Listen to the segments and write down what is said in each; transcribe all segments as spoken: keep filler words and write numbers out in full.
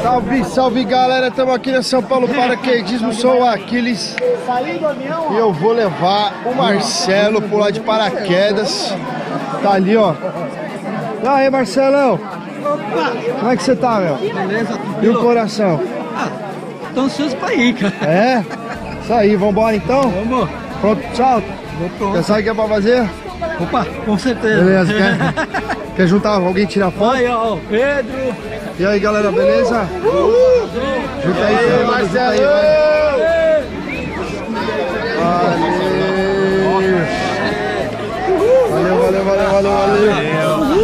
Salve, salve galera, estamos aqui na São Paulo Paraquedismo, sou o Aquiles e eu vou levar o Marcelo por lá de paraquedas. Tá ali, ó. Aí, Marcelão, como é que você tá, meu? Beleza, e o coração? Ah, tô ansioso pra ir, cara. É? Isso aí, vambora então? Vamos. Pronto, tchau. Você sabe o que é pra fazer? Opa, com certeza. Beleza, quer, quer juntar alguém, tirar foto? Aí, ó, Pedro. E aí, galera, beleza? Uh, uh, junta aí, aí Marcelo. Junta aí, valeu. Valeu, valeu, valeu, valeu, valeu.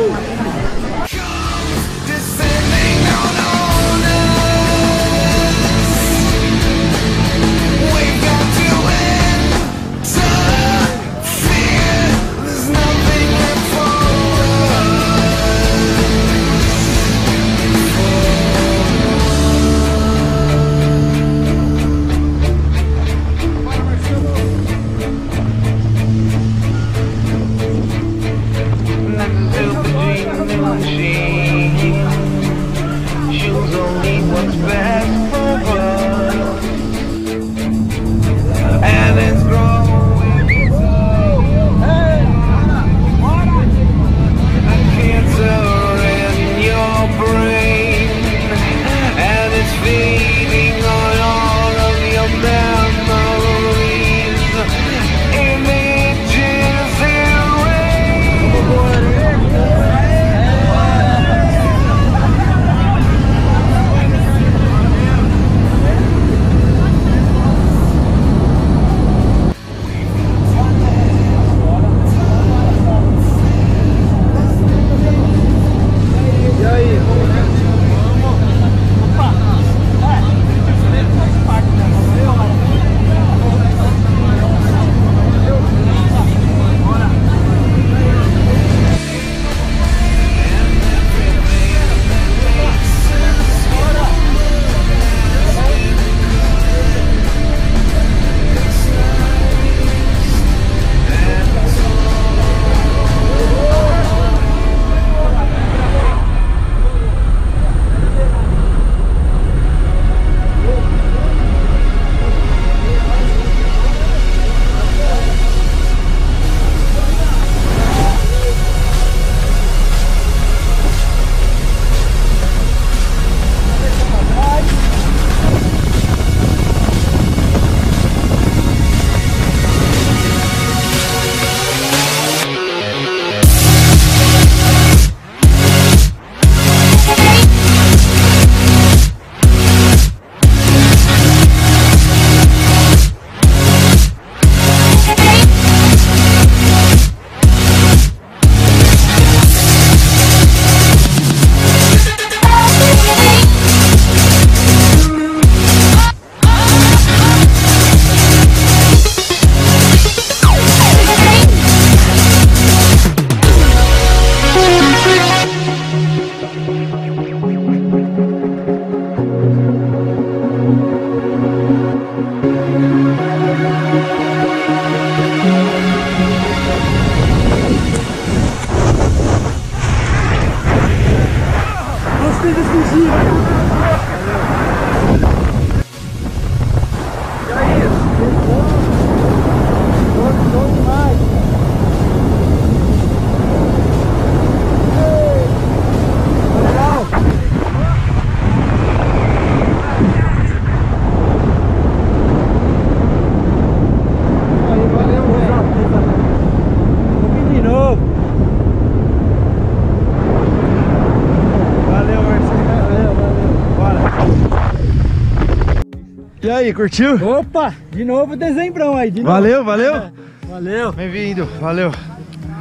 E aí, curtiu? Opa, de novo dezembrão aí, de novo. Valeu, valeu. É, valeu. Bem-vindo, valeu.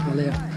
Valeu.